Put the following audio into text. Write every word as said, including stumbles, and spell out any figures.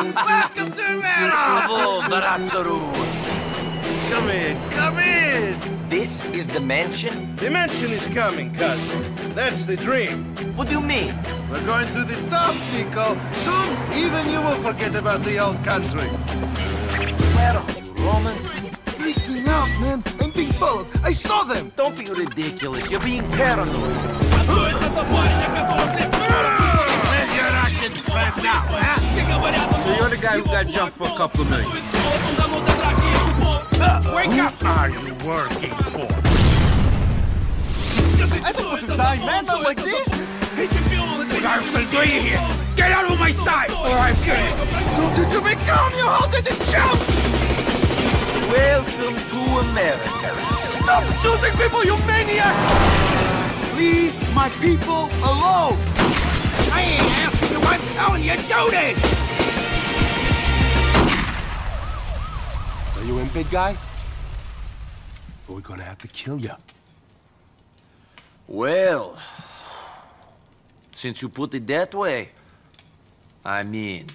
Welcome to America! Bravo, Barazzaru! Come in, come in! This is the mansion? The mansion is coming, cousin. That's the dream. What do you mean? We're going to the top, Niko. Soon, even you will forget about the old country. Where are they, Roman? Freaking out, man. I'm being followed. I saw them. Don't be ridiculous. You're being paranoid. Now, huh? So you're the guy who got jumped for a couple of million. Uh, Wake up! Who are you working for? I don't want to die, man, but like this? What are you still doing here? Get out of my sight! Or I'm good! To, to, to be calm, you halted the jump! Welcome to America. Stop shooting people, you maniac! Leave my people alone! I ain't asking you, I'm telling you, do this! So you in, big guy? Or we're gonna have to kill you. Well, since you put it that way, I mean...